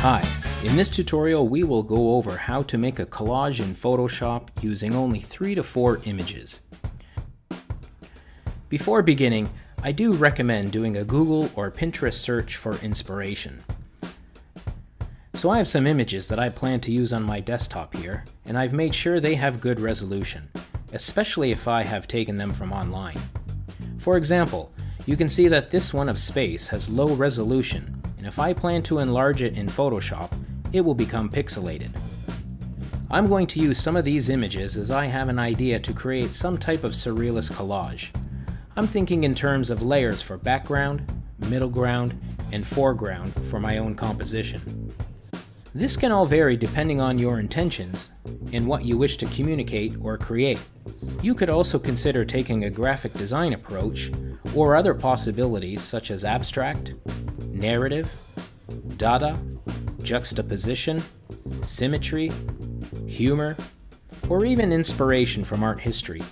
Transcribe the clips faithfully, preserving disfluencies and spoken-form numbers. Hi, in this tutorial we will go over how to make a collage in Photoshop using only three to four images. Before beginning, I do recommend doing a Google or Pinterest search for inspiration. So I have some images that I plan to use on my desktop here, and I've made sure they have good resolution, especially if I have taken them from online. For example, you can see that this one of space has low resolution, and if I plan to enlarge it in Photoshop, it will become pixelated. I'm going to use some of these images as I have an idea to create some type of surrealist collage. I'm thinking in terms of layers for background, middle ground, and foreground for my own composition. This can all vary depending on your intentions and what you wish to communicate or create. You could also consider taking a graphic design approach or other possibilities such as abstract, narrative, data, juxtaposition, symmetry, humor, or even inspiration from art history.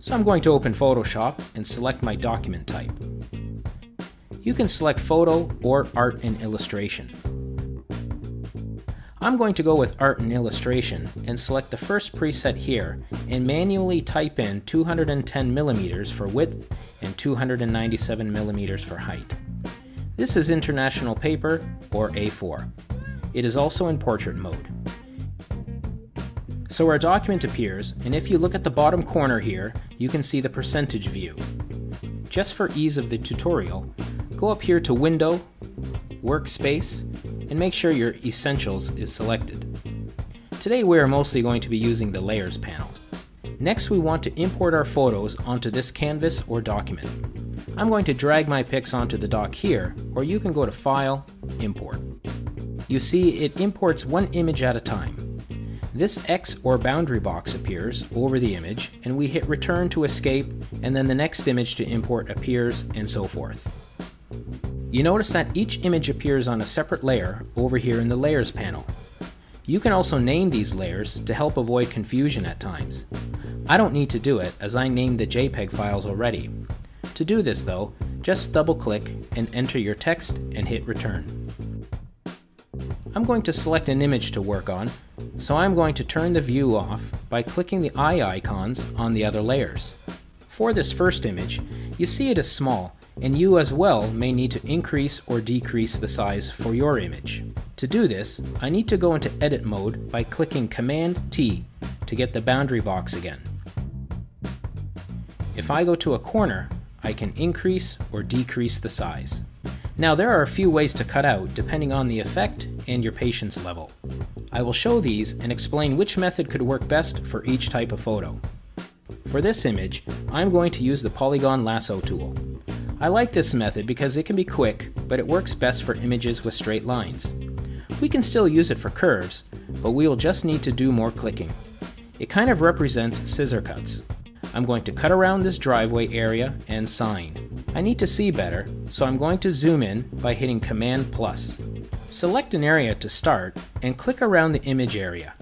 So I'm going to open Photoshop and select my document type. You can select photo or art and illustration. I'm going to go with art and illustration and select the first preset here and manually type in two hundred ten millimeters for width and two hundred ninety-seven millimeters for height. This is international paper, or A four. It is also in portrait mode. So our document appears, and if you look at the bottom corner here, you can see the percentage view. Just for ease of the tutorial, go up here to Window, Workspace, and make sure your Essentials is selected. Today we are mostly going to be using the Layers panel. Next we want to import our photos onto this canvas or document. I'm going to drag my pics onto the dock here, or you can go to File, Import. You see it imports one image at a time. This X or boundary box appears over the image, and we hit Return to escape, and then the next image to import appears, and so forth. You notice that each image appears on a separate layer over here in the Layers panel. You can also name these layers to help avoid confusion at times. I don't need to do it, as I named the JPEG files already. To do this though, just double click and enter your text and hit return. I'm going to select an image to work on, so I'm going to turn the view off by clicking the eye icons on the other layers. For this first image, you see it is small, and you as well may need to increase or decrease the size for your image. To do this, I need to go into edit mode by clicking Command T to get the boundary box again. If I go to a corner, I can increase or decrease the size. Now there are a few ways to cut out depending on the effect and your patience level. I will show these and explain which method could work best for each type of photo. For this image, I'm going to use the Polygon Lasso tool. I like this method because it can be quick, but it works best for images with straight lines. We can still use it for curves, but we will just need to do more clicking. It kind of represents scissor cuts. I'm going to cut around this driveway area and sign. I need to see better, so I'm going to zoom in by hitting Command plus. Select an area to start and click around the image area.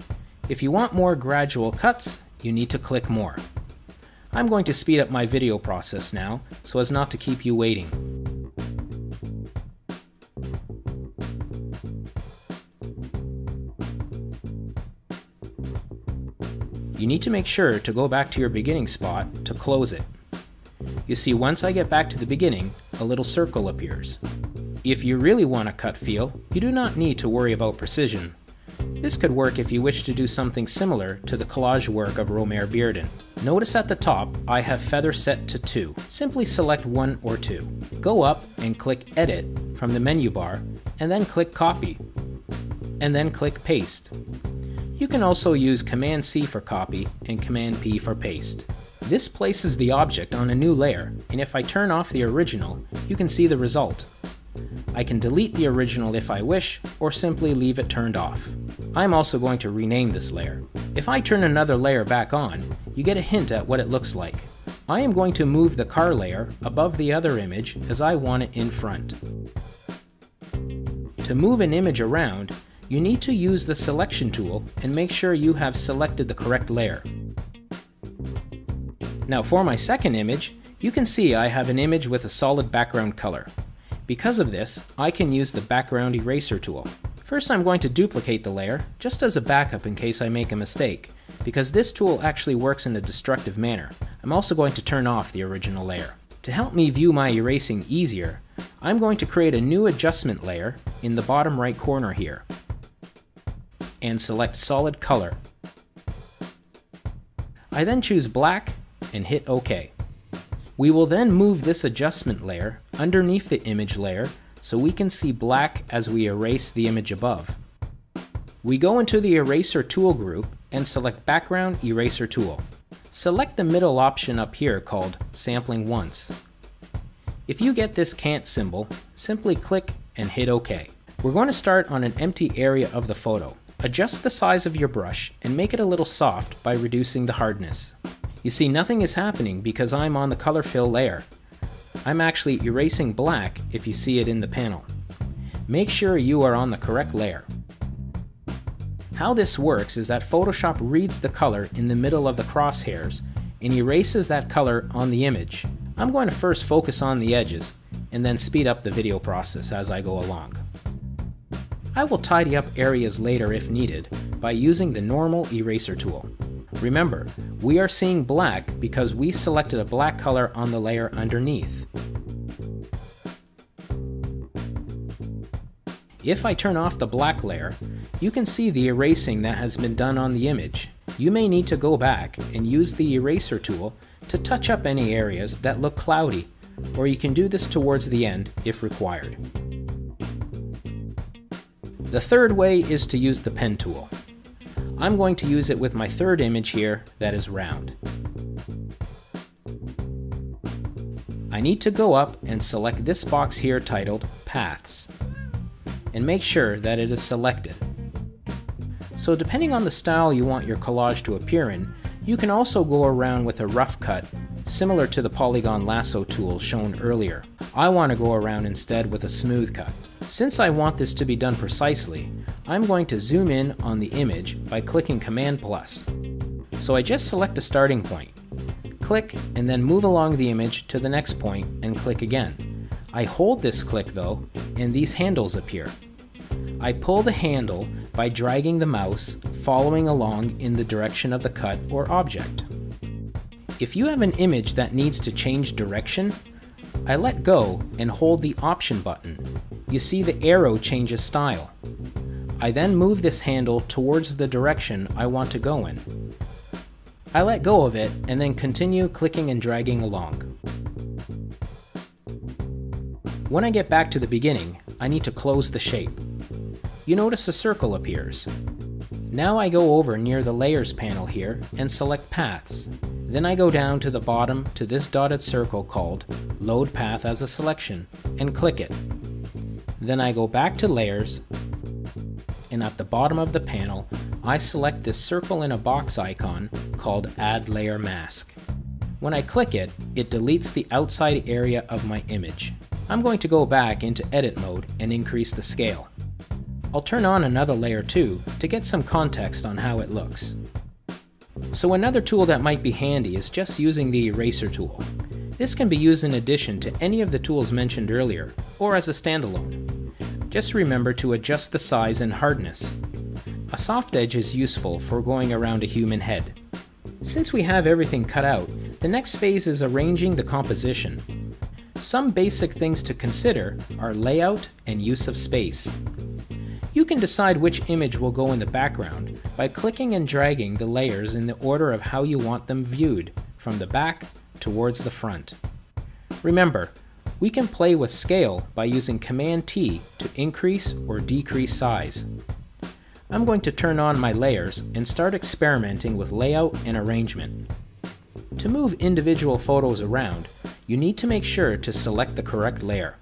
If you want more gradual cuts, you need to click more. I'm going to speed up my video process now so as not to keep you waiting. You need to make sure to go back to your beginning spot to close it. You see, once I get back to the beginning, a little circle appears. If you really want a cut feel, you do not need to worry about precision. This could work if you wish to do something similar to the collage work of Romare Bearden. Notice at the top, I have feather set to two. Simply select one or two. Go up and click Edit from the menu bar, and then click Copy, and then click Paste. You can also use Command C for copy and Command P for paste. This places the object on a new layer, and if I turn off the original, you can see the result. I can delete the original if I wish, or simply leave it turned off. I'm also going to rename this layer. If I turn another layer back on, you get a hint at what it looks like. I am going to move the car layer above the other image as I want it in front. To move an image around, you need to use the selection tool and make sure you have selected the correct layer. Now for my second image, you can see I have an image with a solid background color. Because of this, I can use the Background Eraser tool. First, I'm going to duplicate the layer, just as a backup in case I make a mistake, because this tool actually works in a destructive manner. I'm also going to turn off the original layer. To help me view my erasing easier, I'm going to create a new adjustment layer in the bottom right corner here, and select solid color. I then choose black and hit OK. We will then move this adjustment layer underneath the image layer so we can see black as we erase the image above. We go into the Eraser Tool group and select Background Eraser Tool. Select the middle option up here called Sampling Once. If you get this cant symbol, simply click and hit OK. We're going to start on an empty area of the photo. Adjust the size of your brush and make it a little soft by reducing the hardness. You see, nothing is happening because I'm on the color fill layer. I'm actually erasing black if you see it in the panel. Make sure you are on the correct layer. How this works is that Photoshop reads the color in the middle of the crosshairs and erases that color on the image. I'm going to first focus on the edges and then speed up the video process as I go along. I will tidy up areas later if needed by using the normal eraser tool. Remember, we are seeing black because we selected a black color on the layer underneath. If I turn off the black layer, you can see the erasing that has been done on the image. You may need to go back and use the eraser tool to touch up any areas that look cloudy, or you can do this towards the end if required. The third way is to use the pen tool. I'm going to use it with my third image here that is round. I need to go up and select this box here titled Paths, and make sure that it is selected. So depending on the style you want your collage to appear in, you can also go around with a rough cut similar to the Polygon Lasso tool shown earlier. I want to go around instead with a smooth cut. Since I want this to be done precisely, I'm going to zoom in on the image by clicking Command plus. So I just select a starting point, click, and then move along the image to the next point and click again. I hold this click though, and these handles appear. I pull the handle by dragging the mouse, following along in the direction of the cut or object. If you have an image that needs to change direction, I let go and hold the Option button. You see the arrow changes style. I then move this handle towards the direction I want to go in. I let go of it and then continue clicking and dragging along. When I get back to the beginning, I need to close the shape. You notice a circle appears. Now I go over near the Layers panel here and select Paths. Then I go down to the bottom to this dotted circle called Load Path as a Selection and click it. Then I go back to Layers, and at the bottom of the panel, I select this circle in a box icon called Add Layer Mask. When I click it, it deletes the outside area of my image. I'm going to go back into edit mode and increase the scale. I'll turn on another layer too to get some context on how it looks. So another tool that might be handy is just using the eraser tool. This can be used in addition to any of the tools mentioned earlier, or as a standalone. Just remember to adjust the size and hardness. A soft edge is useful for going around a human head. Since we have everything cut out, the next phase is arranging the composition. Some basic things to consider are layout and use of space. You can decide which image will go in the background by clicking and dragging the layers in the order of how you want them viewed, from the back towards the front. Remember, we can play with scale by using Command T to increase or decrease size. I'm going to turn on my layers and start experimenting with layout and arrangement. To move individual photos around, you need to make sure to select the correct layer.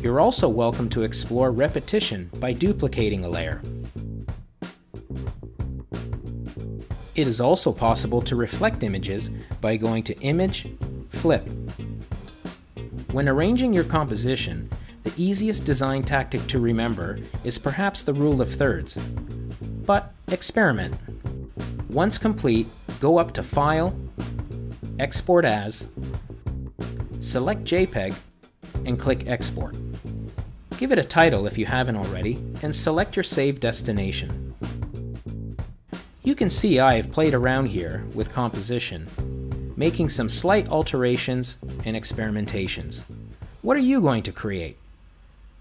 You're also welcome to explore repetition by duplicating a layer. It is also possible to reflect images by going to Image, Flip. When arranging your composition, the easiest design tactic to remember is perhaps the rule of thirds, but experiment. Once complete, go up to File, Export As, select JPEG, and click Export. Give it a title if you haven't already, and select your save destination. You can see I have played around here with composition, making some slight alterations and experimentations. What are you going to create?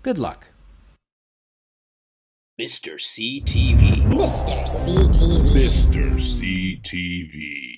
Good luck. Mister C T V. Mister C T V. Mister C T V.